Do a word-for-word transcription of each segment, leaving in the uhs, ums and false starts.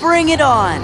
Bring it on!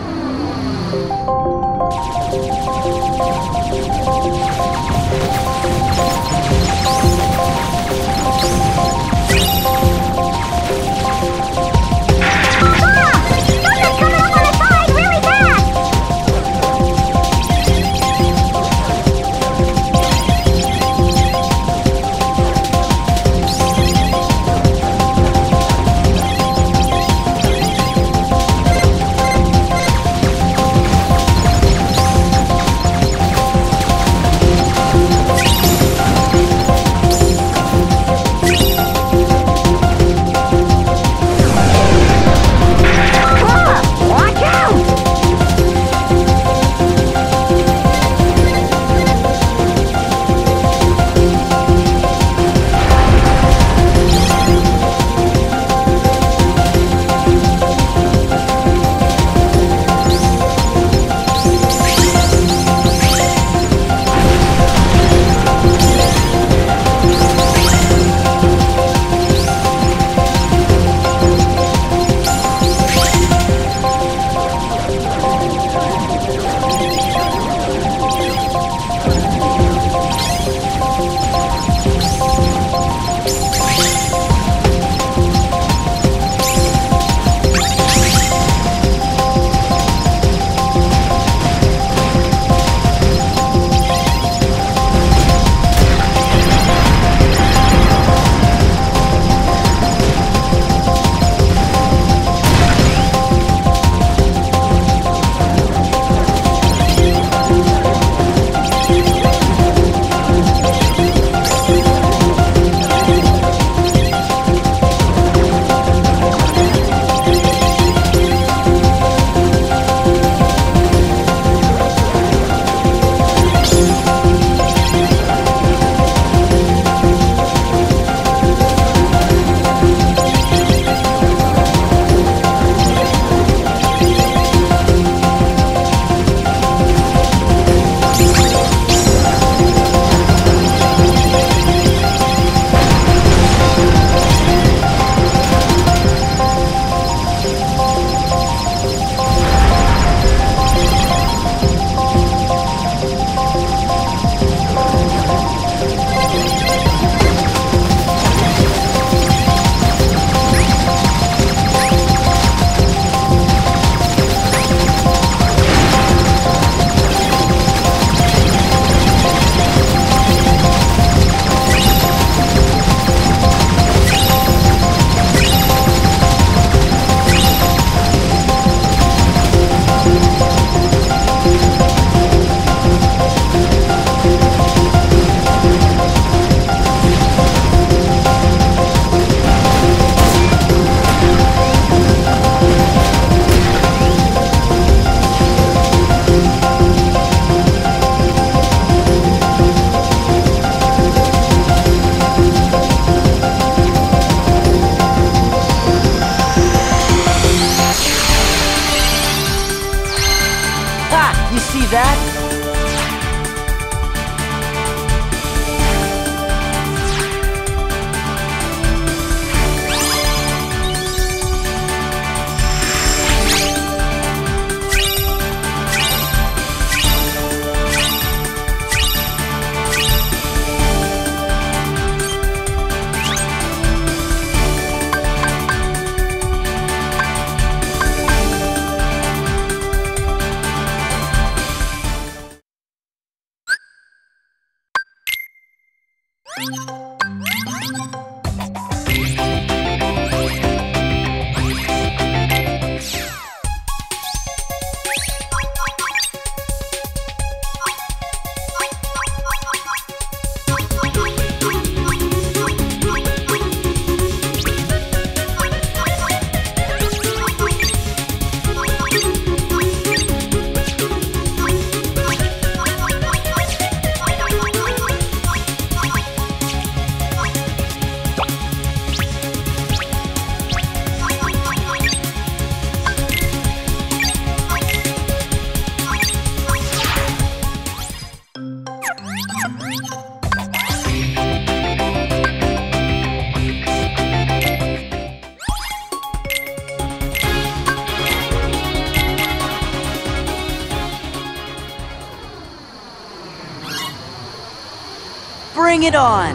Bring it on!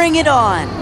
Bring it on!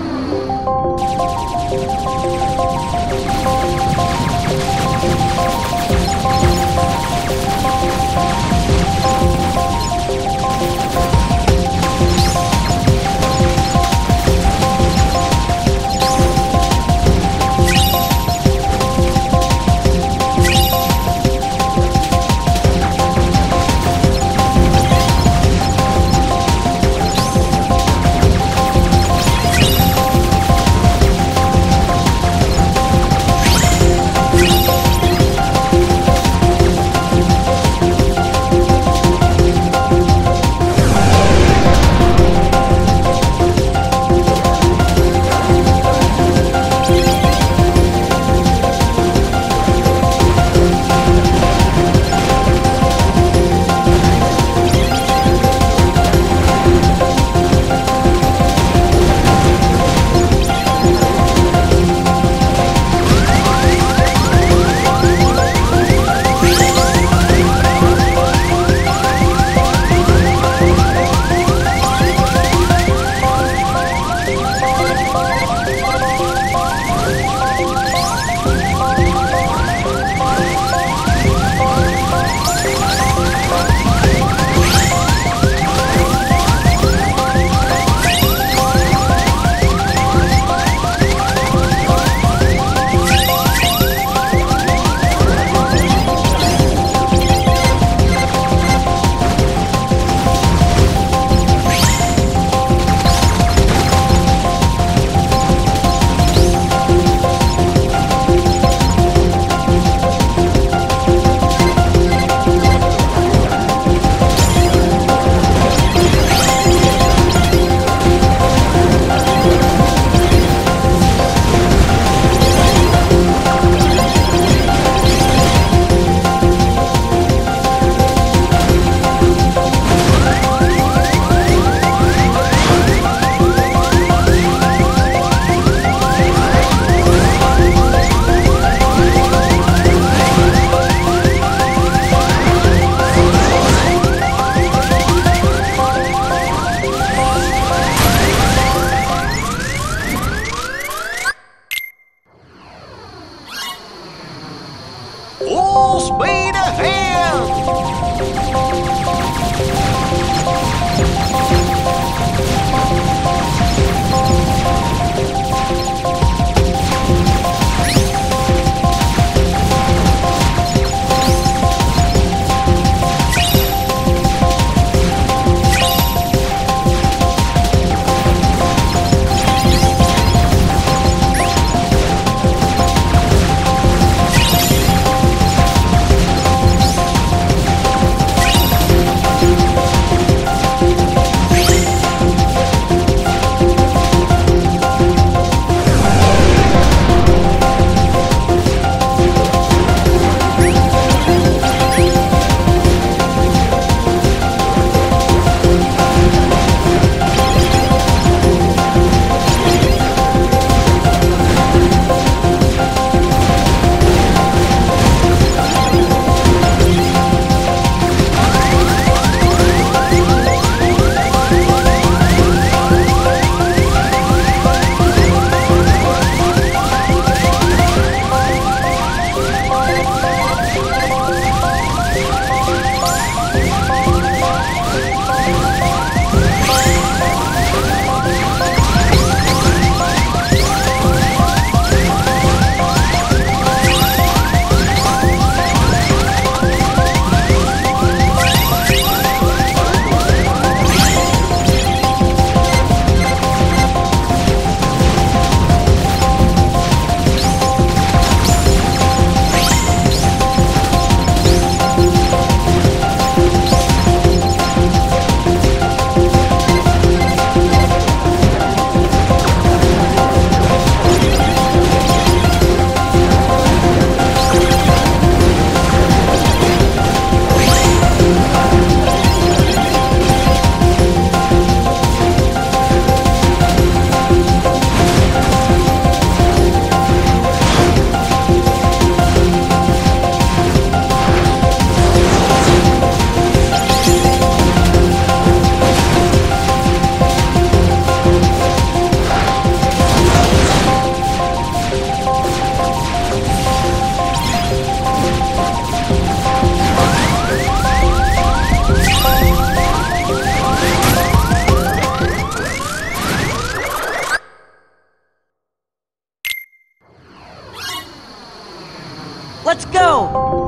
Let's go!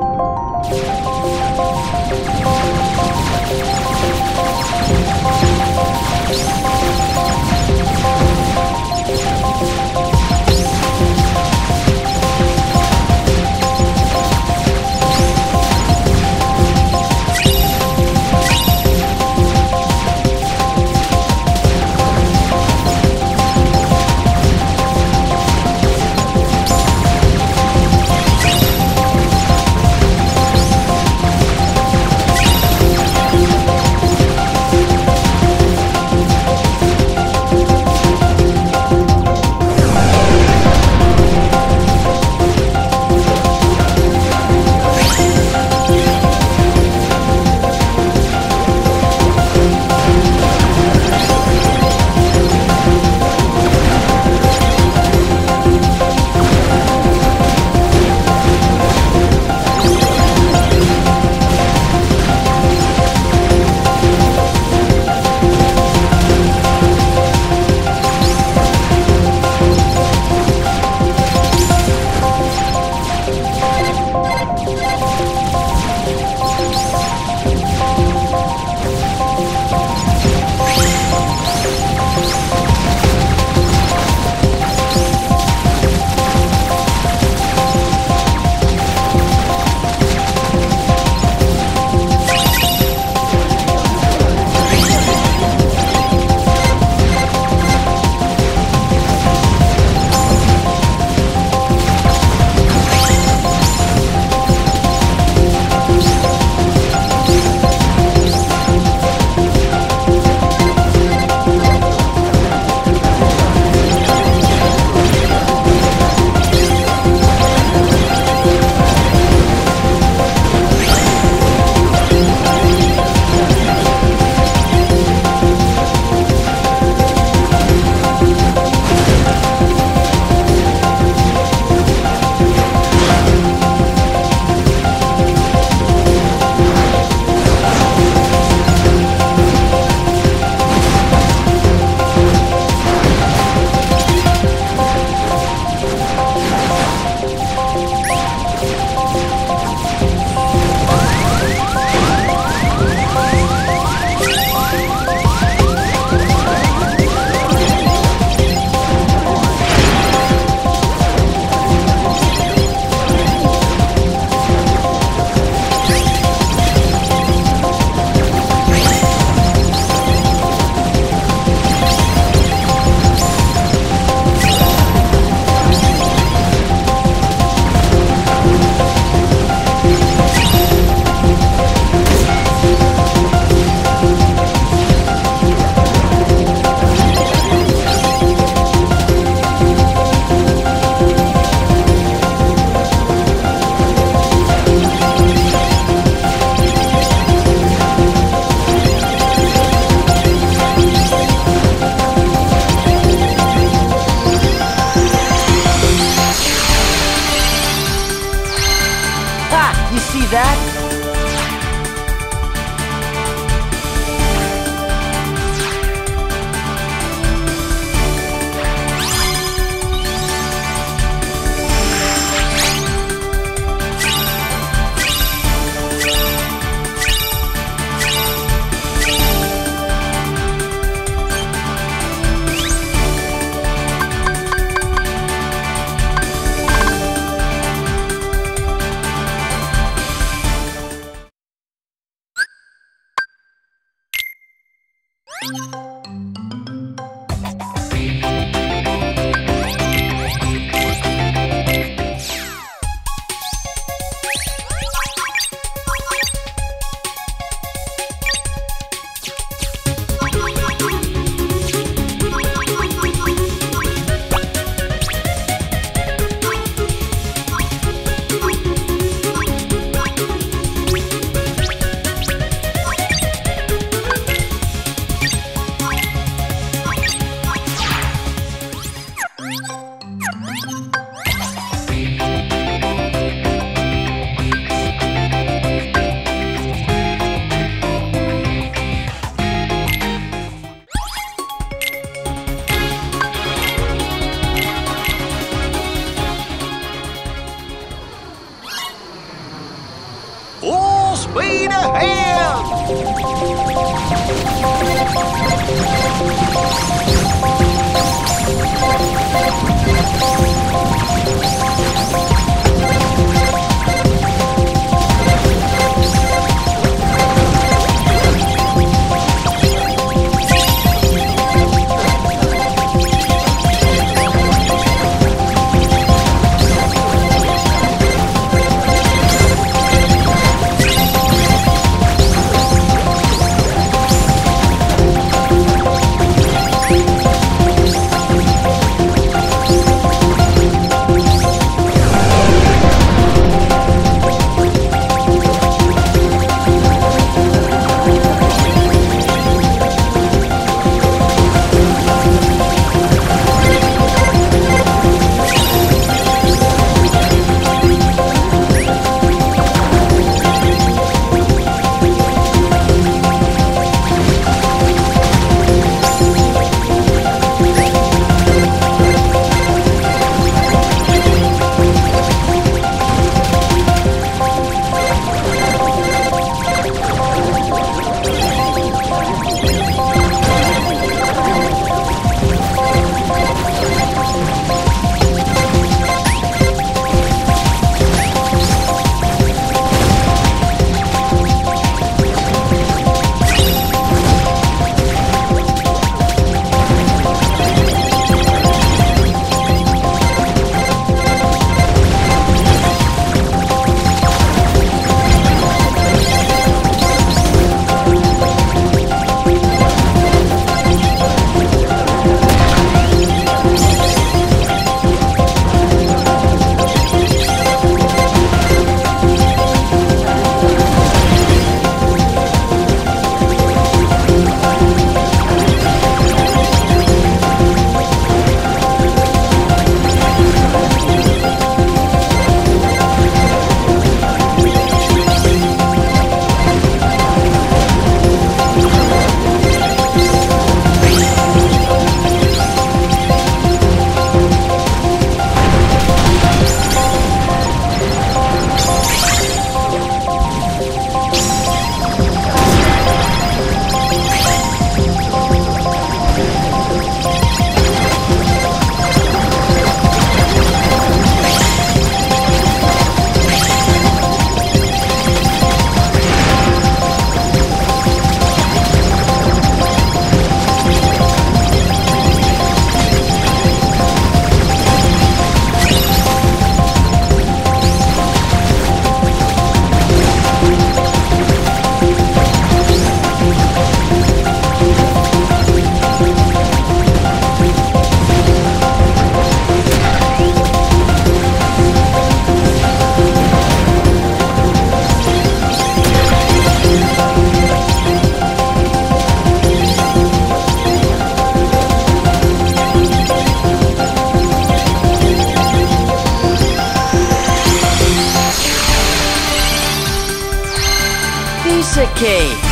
Piece of cake.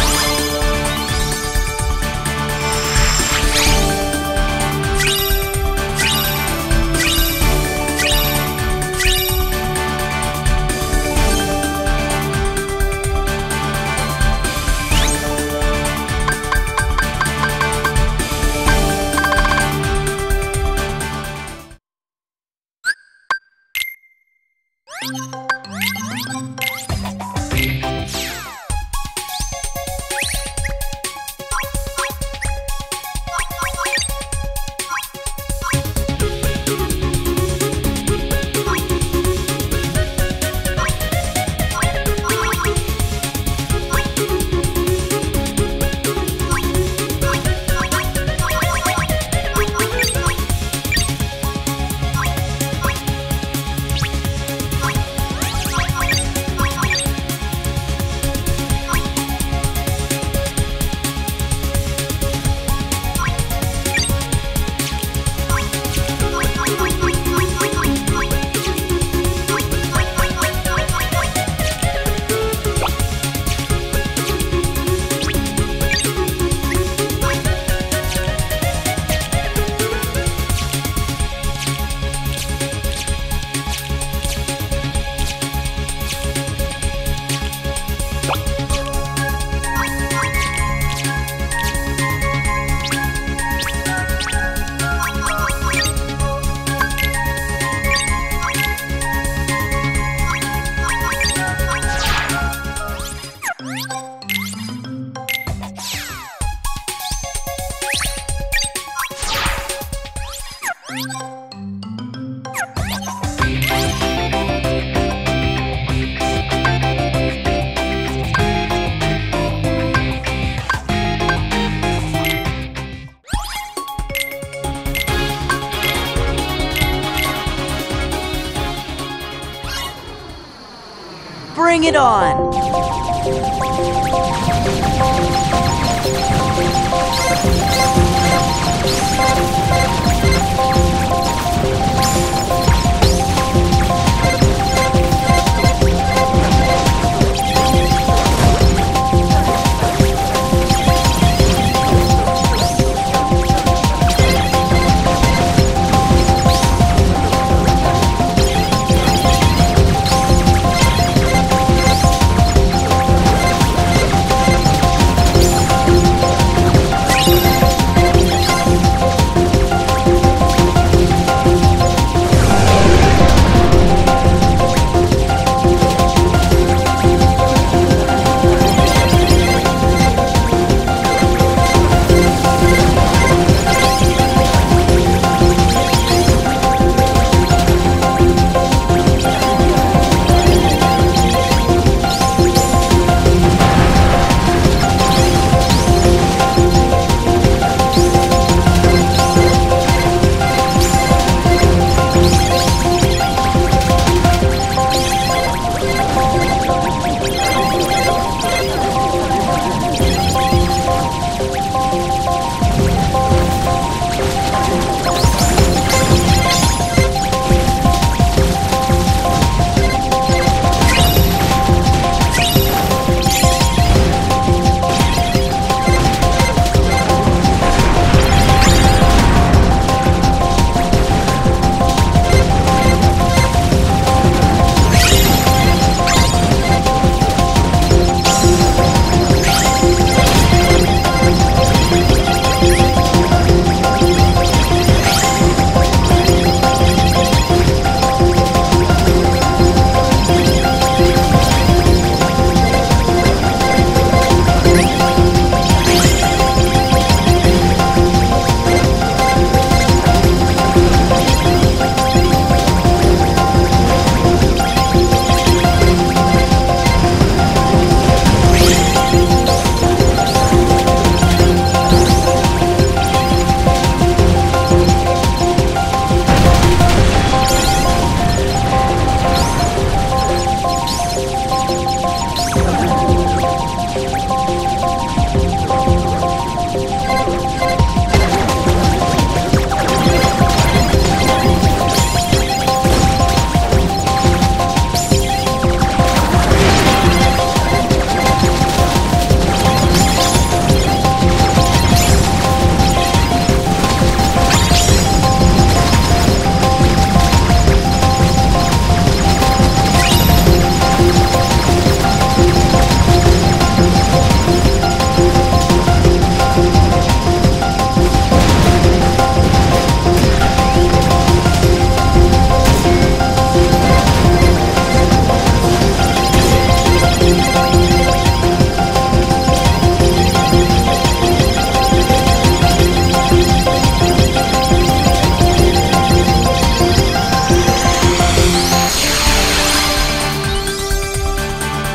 Bring it on!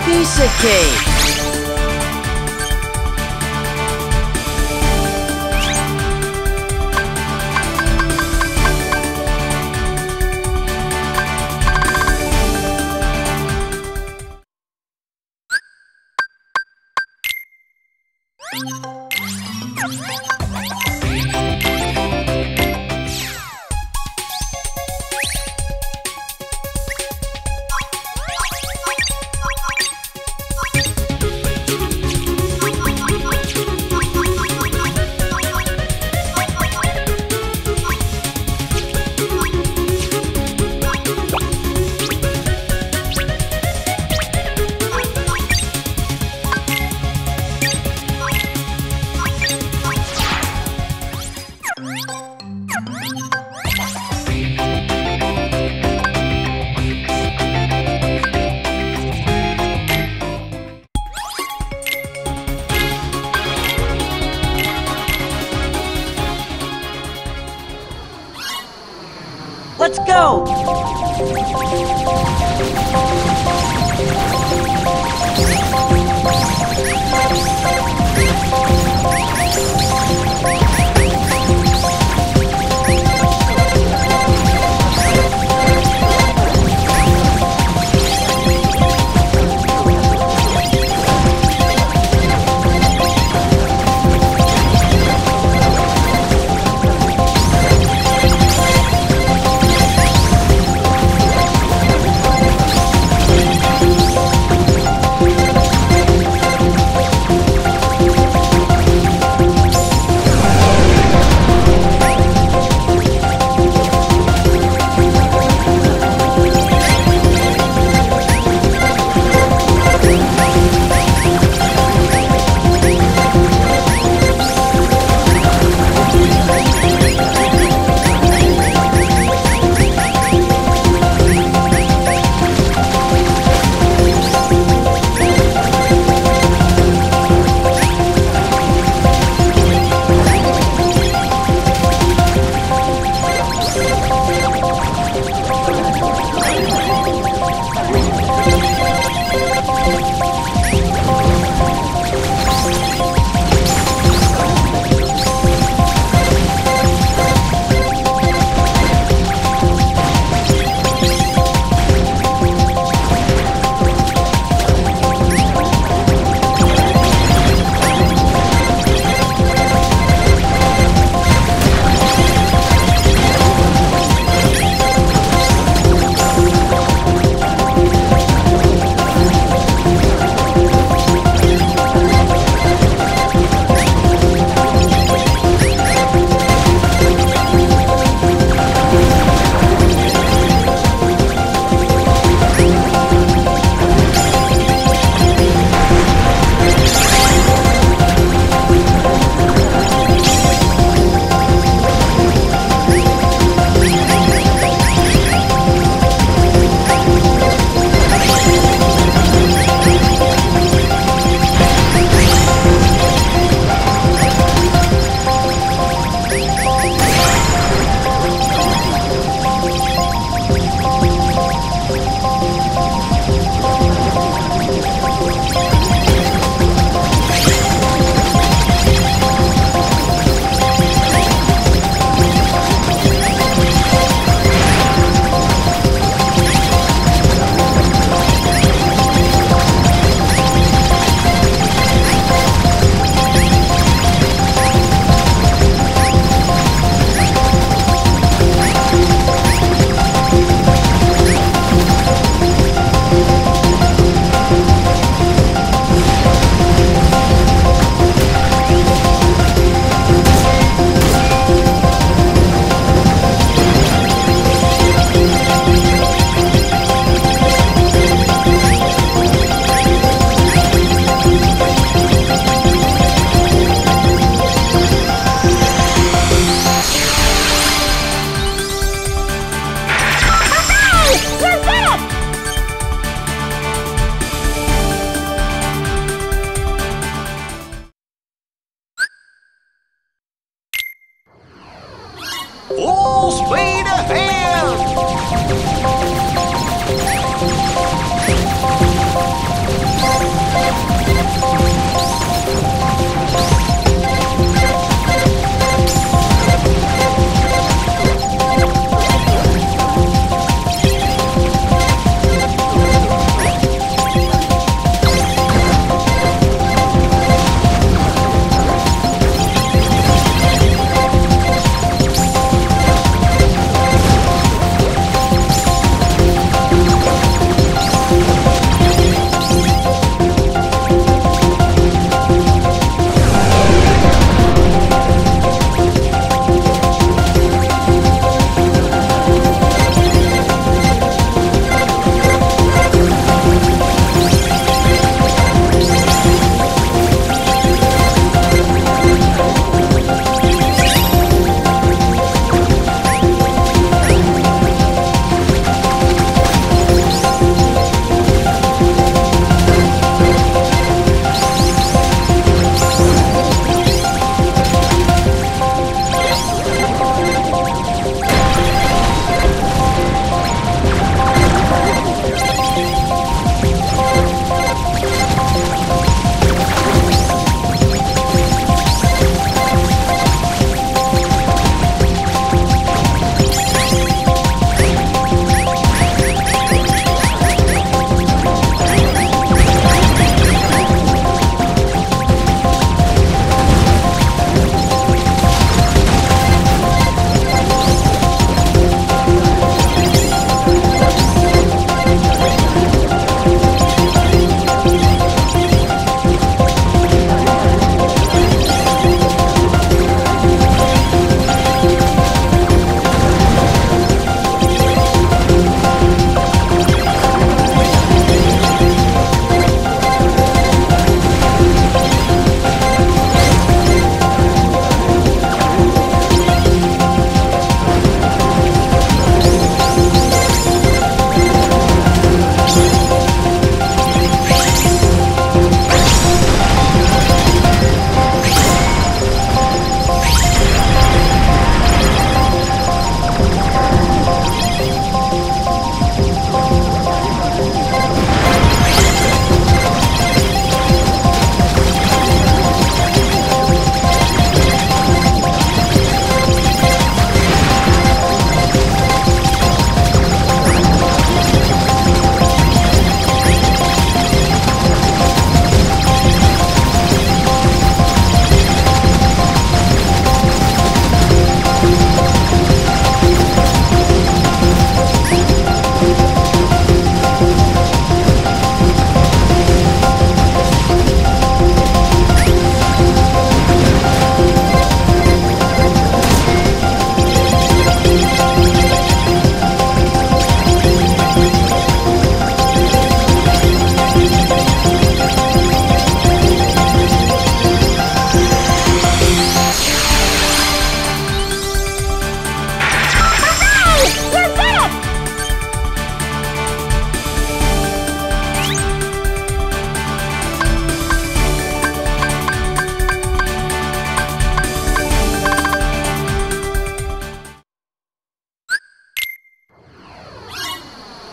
Piece of cake. Let's go! We'll be right back.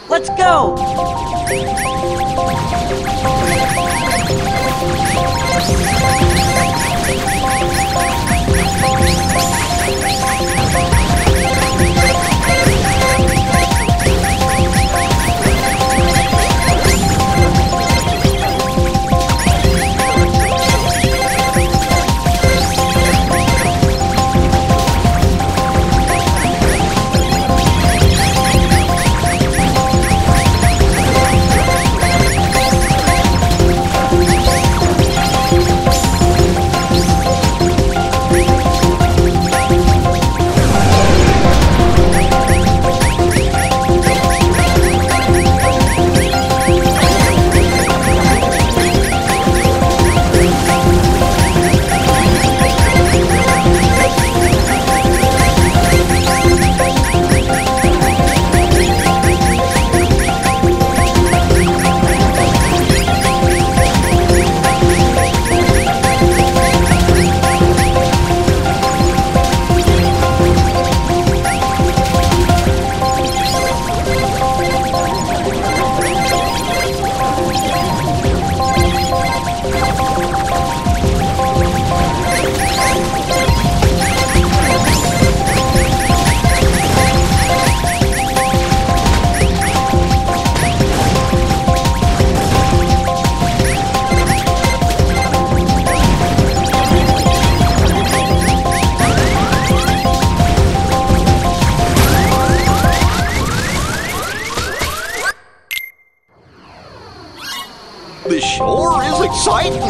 Let's go! This sure is exciting!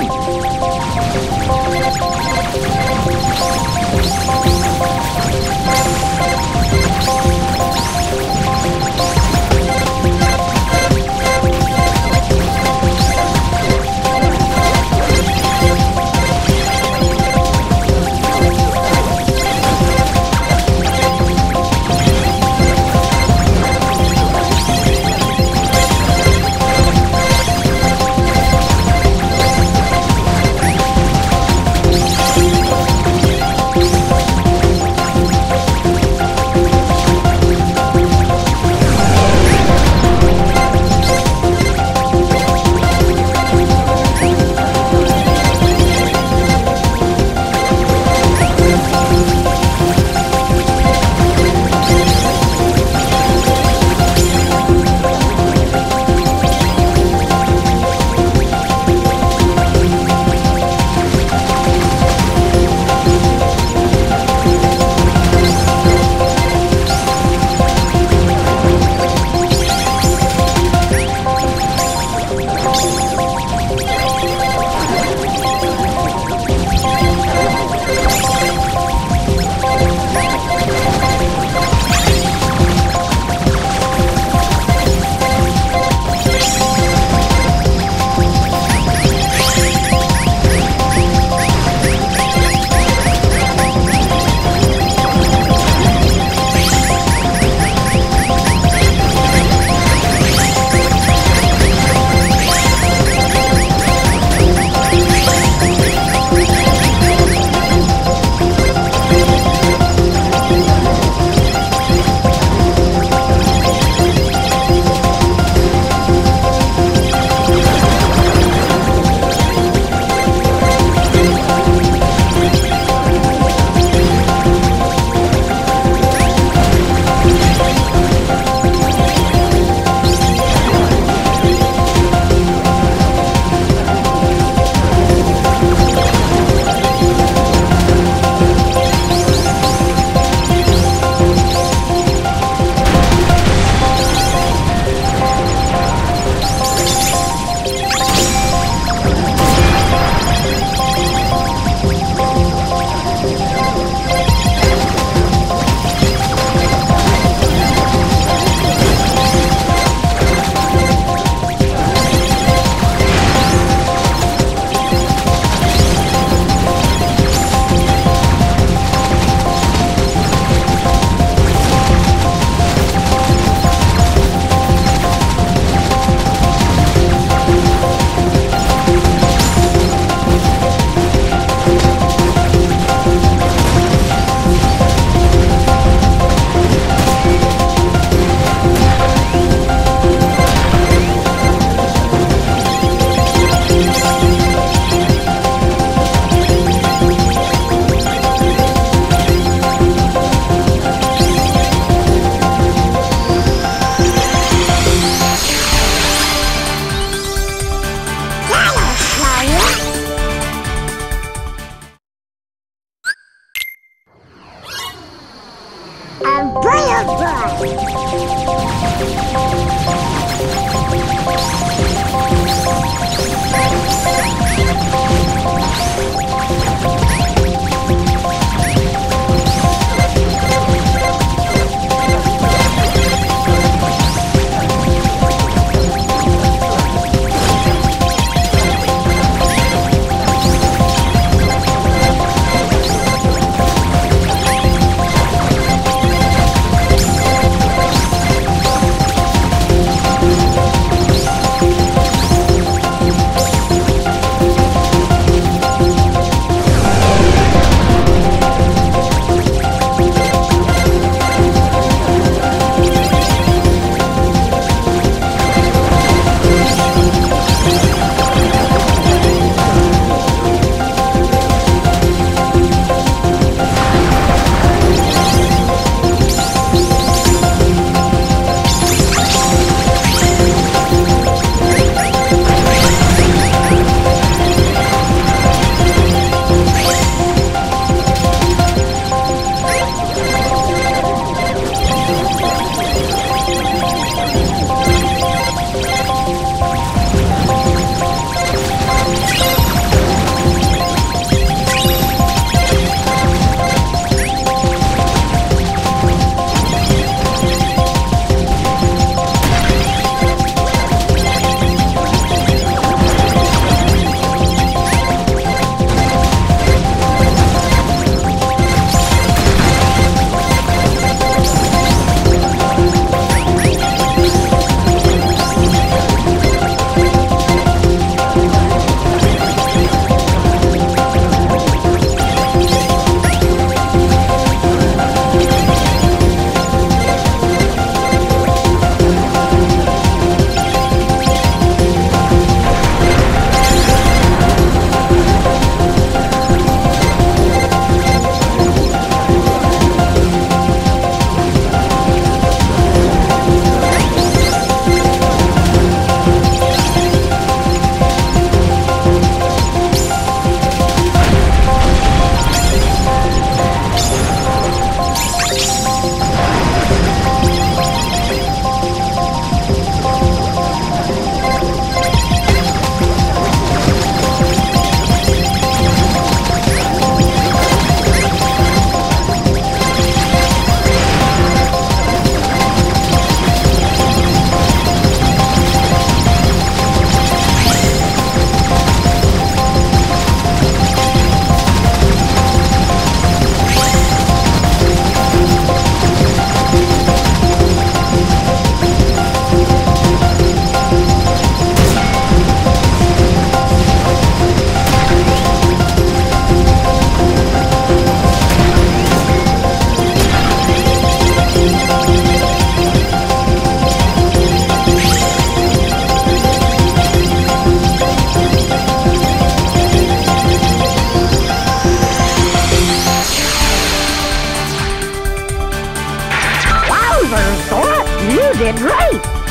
You did right!